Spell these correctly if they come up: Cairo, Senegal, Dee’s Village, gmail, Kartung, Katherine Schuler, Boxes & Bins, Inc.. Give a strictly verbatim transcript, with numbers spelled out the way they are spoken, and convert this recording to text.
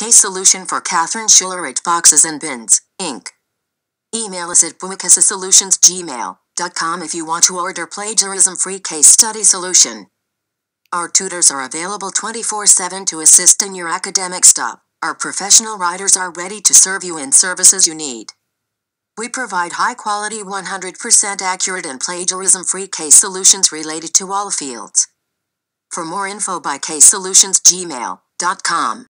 Case Solution for Katherine Schuler at Boxes and Bins, Incorporated. Email us at bumacasa solutions at gmail dot com if you want to order plagiarism-free case study solution. Our tutors are available twenty-four seven to assist in your academic stuff. Our professional writers are ready to serve you in services you need. We provide high-quality, one hundred percent accurate and plagiarism-free case solutions related to all fields. For more info, by case solutions gmail dot com.